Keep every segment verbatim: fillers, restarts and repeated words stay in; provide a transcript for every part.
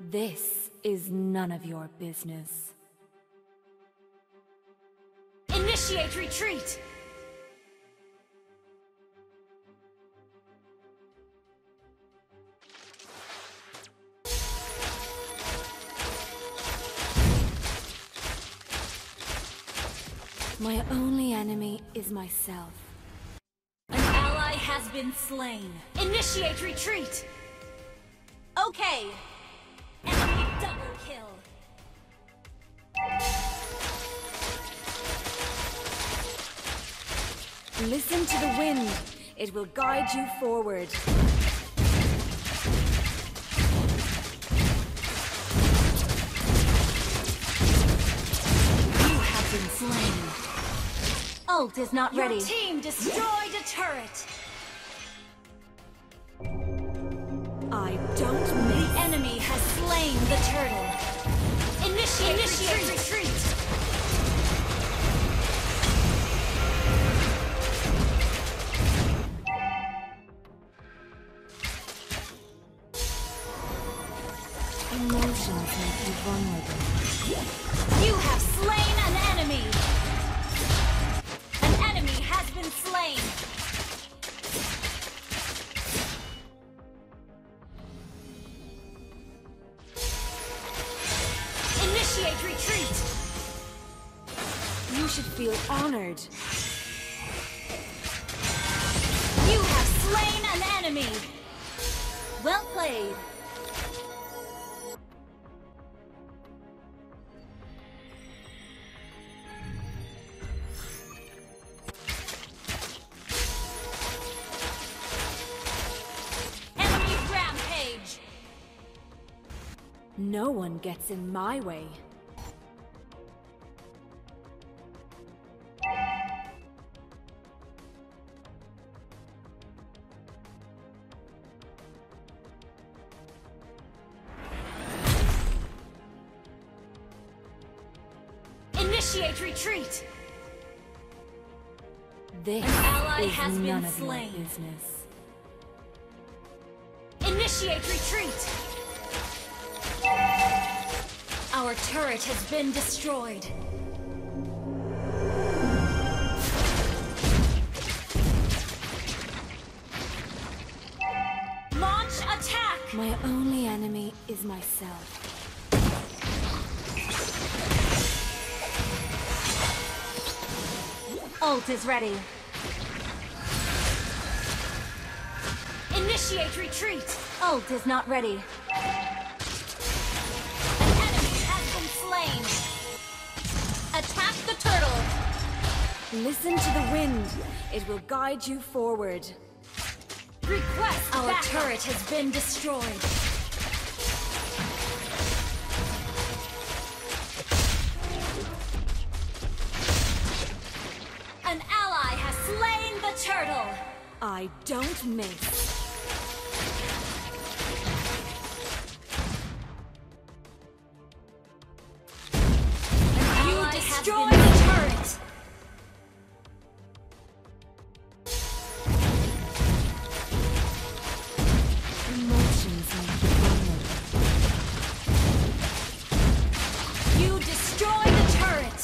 This is none of your business. Initiate retreat! My only enemy is myself. An ally has been slain. Initiate retreat! Okay! Enemy double kill! Listen to the wind. It will guide you forward. You have been slain. Ult is not ready. Your team destroyed a turret. I don't miss. The enemy has slain the turtle. Initiate, Initiate retreat. retreat. Emotions make you vulnerable. You have slain an enemy. Slain. Initiate retreat. You should feel honored. You have slain an enemy. Well played. No one gets in my way. Initiate retreat. This An ally is has none been slain. Of business. Initiate retreat. Our turret has been destroyed. Launch attack! My only enemy is myself. Ult is ready. Initiate retreat! Ult is not ready. Attack the turtle! Listen to the wind. It will guide you forward. Request Our backup. turret has been destroyed. An ally has slain the turtle! I don't miss. Destroy the turret! Emotions make you vulnerable. You destroy the turret!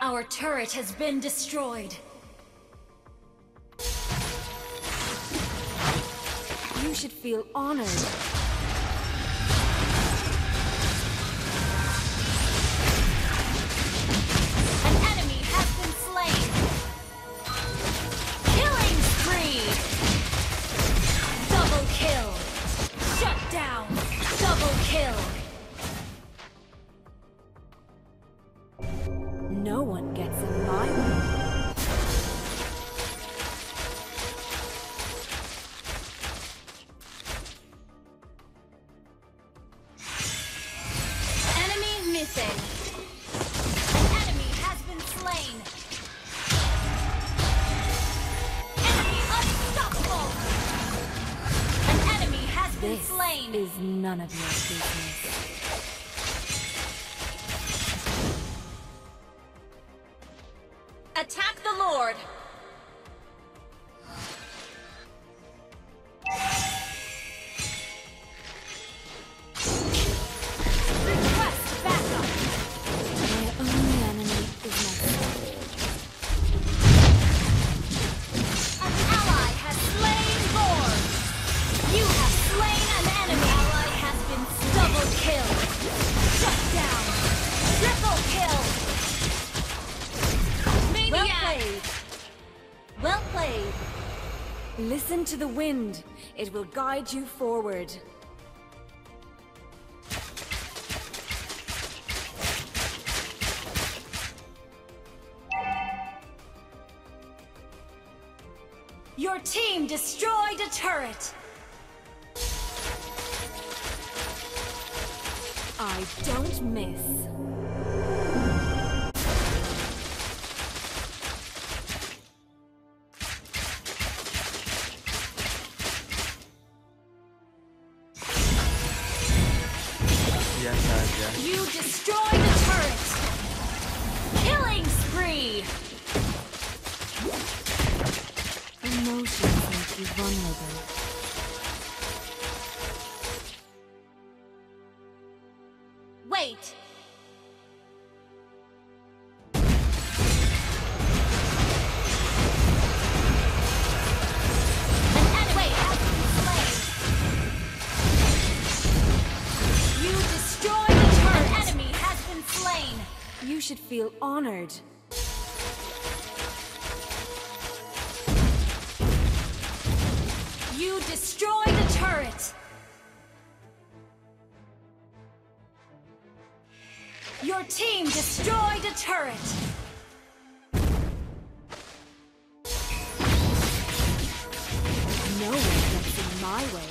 Our turret has been destroyed. You should feel honored. An enemy has been slain. Killing spree. Double kill. Shut down. Double kill. No one gets in my way. Is none of your business. Attack the Lord! played. Well played. Listen to the wind. It will guide you forward. Your team destroyed a turret. I don't miss. You destroyed the turret! Killing spree! Emotions make you vulnerable. Wait! You should feel honored. You destroyed a turret! Your team destroyed a turret! No one gets in my way.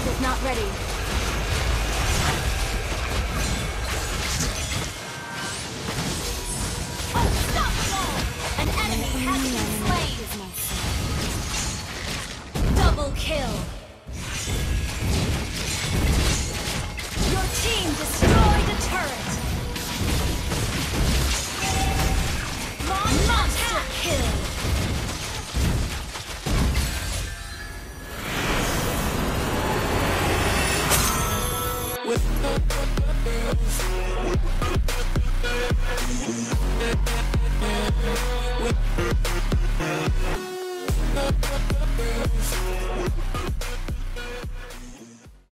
Is not ready. Unstoppable! An enemy has been slain. Double kill. Your team destroyed.